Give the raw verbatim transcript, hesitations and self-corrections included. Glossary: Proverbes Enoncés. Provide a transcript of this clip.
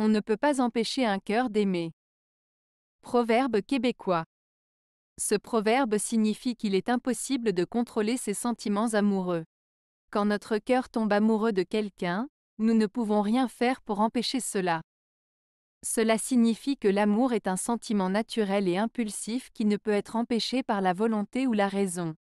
On ne peut pas empêcher un cœur d'aimer. Proverbe québécois. Ce proverbe signifie qu'il est impossible de contrôler ses sentiments amoureux. Quand notre cœur tombe amoureux de quelqu'un, nous ne pouvons rien faire pour empêcher cela. Cela signifie que l'amour est un sentiment naturel et impulsif qui ne peut être empêché par la volonté ou la raison.